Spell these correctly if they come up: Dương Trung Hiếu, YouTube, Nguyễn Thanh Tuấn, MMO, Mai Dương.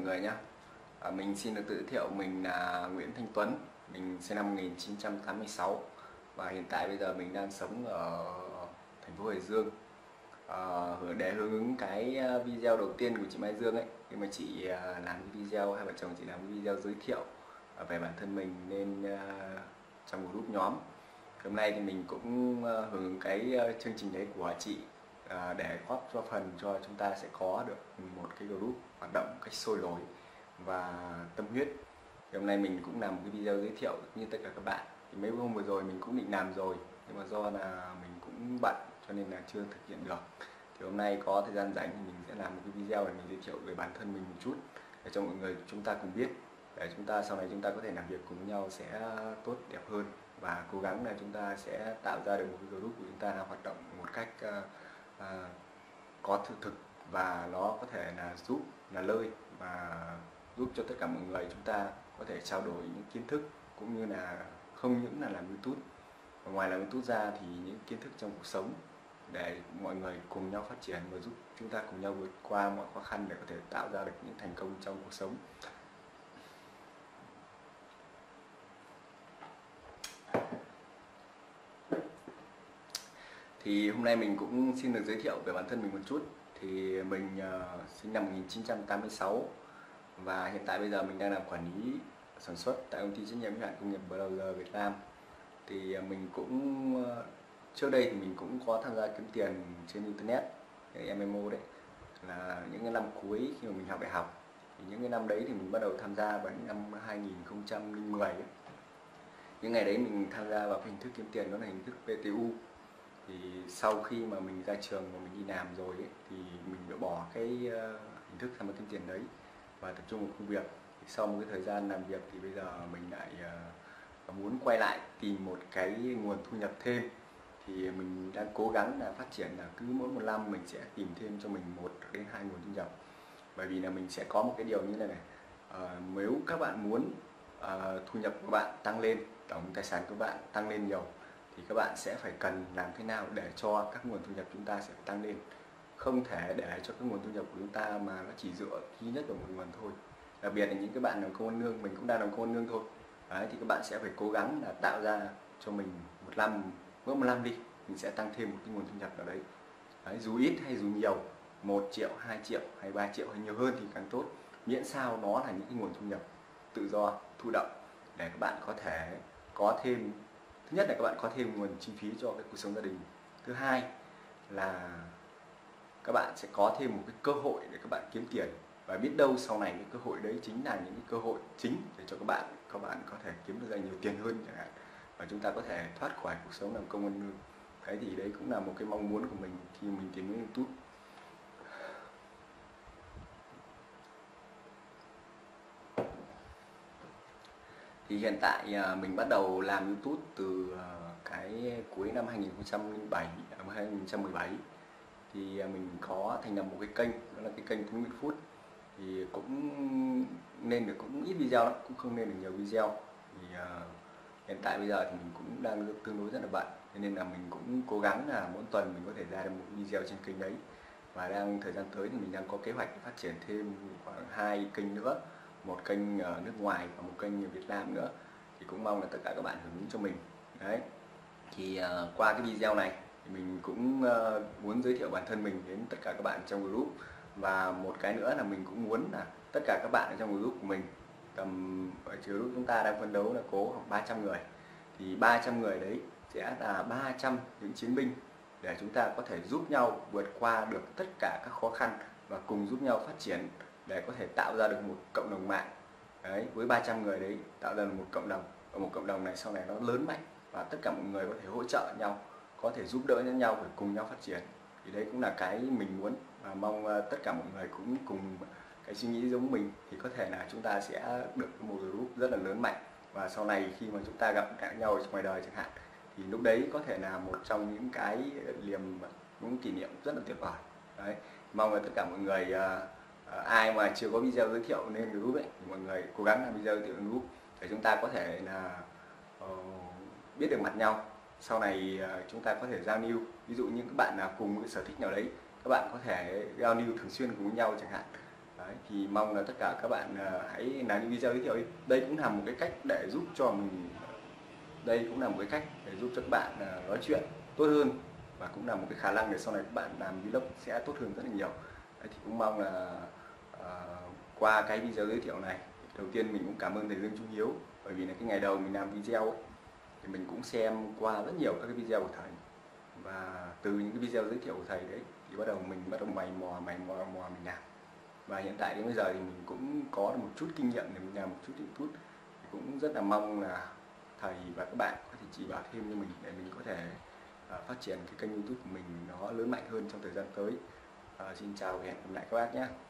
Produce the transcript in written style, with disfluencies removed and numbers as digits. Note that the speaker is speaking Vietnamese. mọi người nhé. Mình xin được tự thiệu, mình là Nguyễn Thanh Tuấn, mình sinh năm 1986 và hiện tại bây giờ mình đang sống ở thành phố Hải Dương. Để hướng ứng cái video đầu tiên của chị Mai Dương ấy, khi mà chị làm cái video, hai vợ chồng chị làm cái video giới thiệu về bản thân mình nên trong một group nhóm. Hôm nay thì mình cũng hưởng ứng cái chương trình đấy của chị để góp phần cho chúng ta sẽ có được một cái group hoạt động cách sôi nổi và tâm huyết. Thì hôm nay mình cũng làm một cái video giới thiệu như tất cả các bạn. Thì mấy hôm vừa rồi mình cũng định làm rồi, nhưng mà do là mình cũng bận cho nên là chưa thực hiện được. Thì hôm nay có thời gian rảnh thì mình sẽ làm một cái video để mình giới thiệu về bản thân mình một chút để cho mọi người chúng ta cùng biết, để chúng ta sau này chúng ta có thể làm việc cùng nhau sẽ tốt đẹp hơn và cố gắng là chúng ta sẽ tạo ra được một cái group của chúng ta là hoạt động một cách có thực và nó có thể là giúp là lời và giúp cho tất cả mọi người chúng ta có thể trao đổi những kiến thức, cũng như là không những là làm YouTube, và ngoài làm YouTube ra thì những kiến thức trong cuộc sống để mọi người cùng nhau phát triển và giúp chúng ta cùng nhau vượt qua mọi khó khăn để có thể tạo ra được những thành công trong cuộc sống. Thì hôm nay mình cũng xin được giới thiệu về bản thân mình một chút. Thì mình sinh năm 1986 và hiện tại bây giờ mình đang làm quản lý sản xuất tại công ty trách nhiệm hữu hạn công nghiệp Browser Việt Nam. Thì mình cũng trước đây thì mình cũng có tham gia kiếm tiền trên internet, cái MMO đấy, là những cái năm cuối khi mà mình học đại học. Thì những cái năm đấy thì mình bắt đầu tham gia vào những năm 2010 ấy. Những ngày đấy mình tham gia vào hình thức kiếm tiền đó là hình thức PTU. Thì sau khi mà mình ra trường và mình đi làm rồi ấy, thì mình đã bỏ cái hình thức tham gia kiếm tiền đấy và tập trung vào công việc. Thì sau một cái thời gian làm việc thì bây giờ mình lại muốn quay lại tìm một cái nguồn thu nhập thêm. Thì mình đang cố gắng là phát triển là cứ mỗi một năm mình sẽ tìm thêm cho mình 1 đến 2 nguồn thu nhập. Bởi vì là mình sẽ có một cái điều như thế này, nếu các bạn muốn thu nhập của bạn tăng lên, tổng tài sản của bạn tăng lên nhiều, thì các bạn sẽ phải cần làm thế nào để cho các nguồn thu nhập chúng ta sẽ tăng lên. Không thể để cho các nguồn thu nhập của chúng ta mà nó chỉ dựa duy nhất vào một nguồn thôi. Đặc biệt là những các bạn làm công ăn lương, mình cũng đang làm công ăn lương thôi. Đấy, thì các bạn sẽ phải cố gắng là tạo ra cho mình một năm, mỗi một năm đi, mình sẽ tăng thêm một cái nguồn thu nhập nào đấy. Đấy, dù ít hay dù nhiều, 1 triệu, 2 triệu, hay 3 triệu hay nhiều hơn thì càng tốt. Miễn sao nó là những cái nguồn thu nhập tự do, thụ động để các bạn có thể có thêm. Thứ nhất là các bạn có thêm nguồn chi phí cho cái cuộc sống gia đình. Thứ hai là các bạn sẽ có thêm một cái cơ hội để các bạn kiếm tiền. Và biết đâu sau này những cơ hội đấy chính là những cái cơ hội chính để cho các bạn có thể kiếm được ra nhiều tiền hơn chẳng hạn. Và chúng ta có thể thoát khỏi cuộc sống làm công ăn lương. Cái thì đấy cũng là một cái mong muốn của mình khi mình tìm đến YouTube. Thì hiện tại mình bắt đầu làm YouTube từ cái cuối năm 2017. Thì mình có thành lập một cái kênh, đó là cái kênh Tuấn Nguyễn Food. Thì cũng nên được cũng ít video lắm, cũng không nên được nhiều video. Thì hiện tại bây giờ thì mình cũng đang tương đối rất là bận, nên là mình cũng cố gắng là mỗi tuần mình có thể ra được một video trên kênh đấy. Và đang thời gian tới thì mình đang có kế hoạch phát triển thêm khoảng 2 kênh nữa, một kênh nước ngoài và một kênh Việt Nam nữa. Thì cũng mong là tất cả các bạn hưởng ứng cho mình. Đấy. Thì qua cái video này thì mình cũng muốn giới thiệu bản thân mình đến tất cả các bạn trong group. Và một cái nữa là mình cũng muốn là tất cả các bạn ở trong group của mình, tầm ở group chúng ta đang phấn đấu là có khoảng 300 người. Thì 300 người đấy sẽ là 300 những chiến binh để chúng ta có thể giúp nhau vượt qua được tất cả các khó khăn và cùng giúp nhau phát triển để có thể tạo ra được một cộng đồng mạng. Đấy, với 300 người đấy tạo ra một cộng đồng, và một cộng đồng này sau này nó lớn mạnh và tất cả mọi người có thể hỗ trợ nhau, có thể giúp đỡ nhau để cùng nhau phát triển. Thì đấy cũng là cái mình muốn và mong tất cả mọi người cũng cùng cái suy nghĩ giống mình, thì có thể là chúng ta sẽ được một group rất là lớn mạnh. Và sau này khi mà chúng ta gặp nhau ngoài đời chẳng hạn, thì lúc đấy có thể là một trong những cái những kỷ niệm rất là tuyệt vời. Đấy, mong là tất cả mọi người ai mà chưa có video giới thiệu nên group ấy, thì mọi người cố gắng làm video giới thiệu group để chúng ta có thể là biết được mặt nhau. Sau này chúng ta có thể giao lưu, ví dụ như các bạn nào cùng một sở thích nào đấy, các bạn có thể giao lưu thường xuyên cùng nhau chẳng hạn. Thì mong là tất cả các bạn hãy nắm những video giới thiệu. Đây cũng là một cái cách để giúp cho mình, đây cũng là một cái cách để giúp cho các bạn nói chuyện tốt hơn, và cũng là một cái khả năng để sau này các bạn làm vlog sẽ tốt hơn rất là nhiều. Đấy, thì cũng mong là qua cái video giới thiệu này, đầu tiên mình cũng cảm ơn thầy Dương Trung Hiếu, bởi vì là cái ngày đầu mình làm video ấy, thì mình cũng xem qua rất nhiều các cái video của thầy, và từ những cái video giới thiệu của thầy đấy thì bắt đầu mày mò mình làm, và hiện tại đến bây giờ thì mình cũng có một chút kinh nghiệm để mình làm một chút YouTube, cũng rất là mong là thầy và các bạn có thể chỉ bảo thêm cho mình để mình có thể phát triển cái kênh YouTube của mình nó lớn mạnh hơn trong thời gian tới. Xin chào và hẹn gặp lại các bác nhé.